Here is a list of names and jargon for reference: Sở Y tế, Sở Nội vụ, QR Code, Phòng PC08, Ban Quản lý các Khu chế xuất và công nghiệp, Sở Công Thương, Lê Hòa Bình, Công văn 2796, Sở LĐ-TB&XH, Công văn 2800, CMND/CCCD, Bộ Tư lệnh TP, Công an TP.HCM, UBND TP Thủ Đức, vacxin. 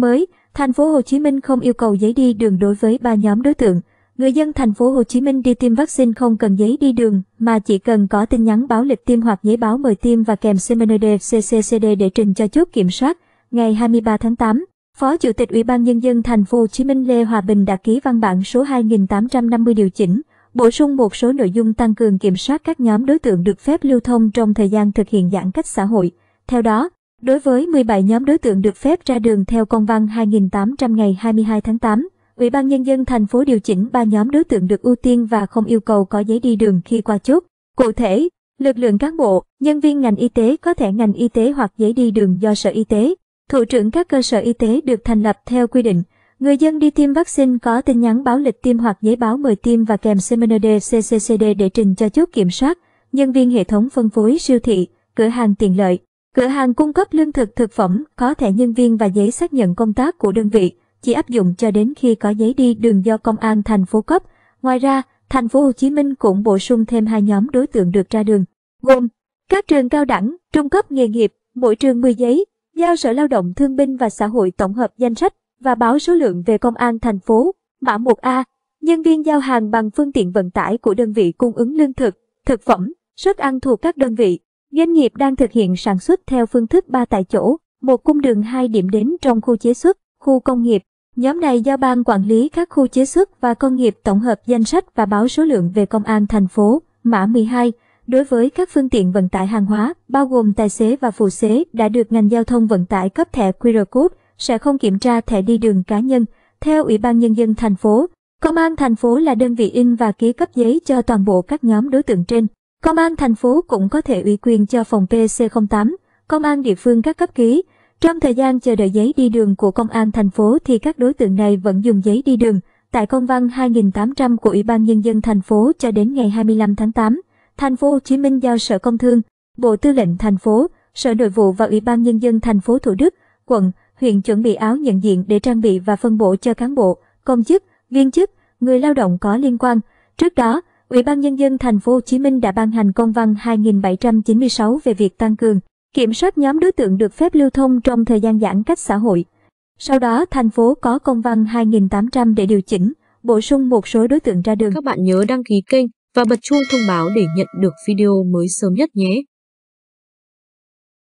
mới, Thành phố Hồ Chí Minh không yêu cầu giấy đi đường đối với 3 nhóm đối tượng. Người dân Thành phố Hồ Chí Minh đi tiêm vaccine không cần giấy đi đường mà chỉ cần có tin nhắn báo lịch tiêm hoặc giấy báo mời tiêm và kèm CMND/CCCD để trình cho chốt kiểm soát. Ngày 23 tháng 8, Phó Chủ tịch Ủy ban Nhân dân Thành phố Hồ Chí Minh Lê Hòa Bình đã ký văn bản số 2850 điều chỉnh, bổ sung một số nội dung tăng cường kiểm soát các nhóm đối tượng được phép lưu thông trong thời gian thực hiện giãn cách xã hội. Theo đó, đối với 17 nhóm đối tượng được phép ra đường theo Công văn 2800 ngày 22 tháng 8, Ủy ban Nhân dân thành phố điều chỉnh 3 nhóm đối tượng được ưu tiên và không yêu cầu có giấy đi đường khi qua chốt. Cụ thể, lực lượng cán bộ, nhân viên ngành y tế có thẻ ngành y tế hoặc giấy đi đường do Sở Y tế, thủ trưởng các cơ sở y tế được thành lập theo quy định. Người dân đi tiêm vaccine có tin nhắn báo lịch tiêm hoặc giấy báo mời tiêm và kèm CMND/CCCD để trình cho chốt kiểm soát. Nhân viên hệ thống phân phối siêu thị, cửa hàng tiện lợi, cửa hàng cung cấp lương thực thực phẩm có thẻ nhân viên và giấy xác nhận công tác của đơn vị, chỉ áp dụng cho đến khi có giấy đi đường do Công an thành phố cấp. Ngoài ra, Thành phố Hồ Chí Minh cũng bổ sung thêm 2 nhóm đối tượng được ra đường, gồm các trường cao đẳng, trung cấp nghề nghiệp, mỗi trường 10 giấy, giao Sở Lao động Thương binh và Xã hội tổng hợp danh sách và báo số lượng về Công an thành phố. Mã 1A, nhân viên giao hàng bằng phương tiện vận tải của đơn vị cung ứng lương thực, thực phẩm, suất ăn thuộc các đơn vị, doanh nghiệp đang thực hiện sản xuất theo phương thức 3 tại chỗ, 1 cung đường 2 điểm đến trong khu chế xuất, khu công nghiệp. Nhóm này giao ban quản lý các khu chế xuất và công nghiệp tổng hợp danh sách và báo số lượng về Công an thành phố. Mã 12, đối với các phương tiện vận tải hàng hóa, bao gồm tài xế và phụ xế đã được ngành giao thông vận tải cấp thẻ QR code, sẽ không kiểm tra thẻ đi đường cá nhân. Theo Ủy ban Nhân dân thành phố, Công an thành phố là đơn vị in và ký cấp giấy cho toàn bộ các nhóm đối tượng trên. Công an thành phố cũng có thể ủy quyền cho Phòng PC08, Công an địa phương các cấp ký. Trong thời gian chờ đợi giấy đi đường của Công an thành phố thì các đối tượng này vẫn dùng giấy đi đường. Tại Công văn 2800 của Ủy ban Nhân dân thành phố cho đến ngày 25 tháng 8, Thành phố Hồ Chí Minh giao Sở Công Thương, Bộ Tư lệnh thành phố, Sở Nội vụ và Ủy ban Nhân dân thành phố Thủ Đức, quận, huyện chuẩn bị áo nhận diện để trang bị và phân bổ cho cán bộ, công chức, viên chức, người lao động có liên quan. Trước đó, Ủy ban Nhân dân Thành phố Hồ Chí Minh đã ban hành Công văn 2796 về việc tăng cường kiểm soát nhóm đối tượng được phép lưu thông trong thời gian giãn cách xã hội. Sau đó, thành phố có Công văn 2800 để điều chỉnh, bổ sung một số đối tượng ra đường. Các bạn nhớ đăng ký kênh và bật chuông thông báo để nhận được video mới sớm nhất nhé.